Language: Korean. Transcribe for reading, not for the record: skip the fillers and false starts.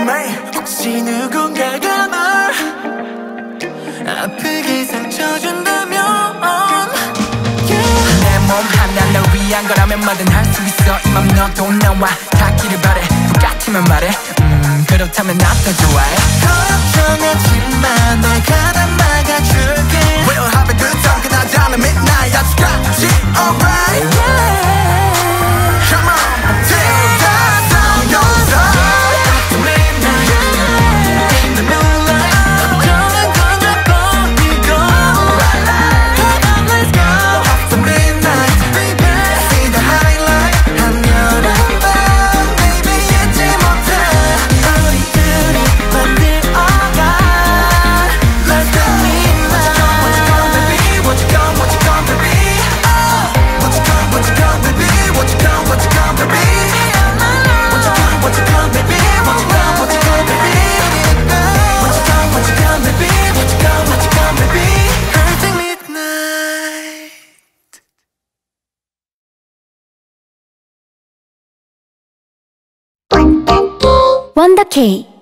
정말 혹시 누군가가 널 아프게 상처준다면 yeah. 내 몸 하나 널 위한 거라면 뭐든 할 수 있어 이 맘 너도 나와 닿기를 바래 똑같으면 말해 그렇다면 나 더 좋아해 걱정하지 마 내가 다 막아줄게 We'll have a good time 끝나지 않은 midnight I've got it alright yeah. Come on take One the K.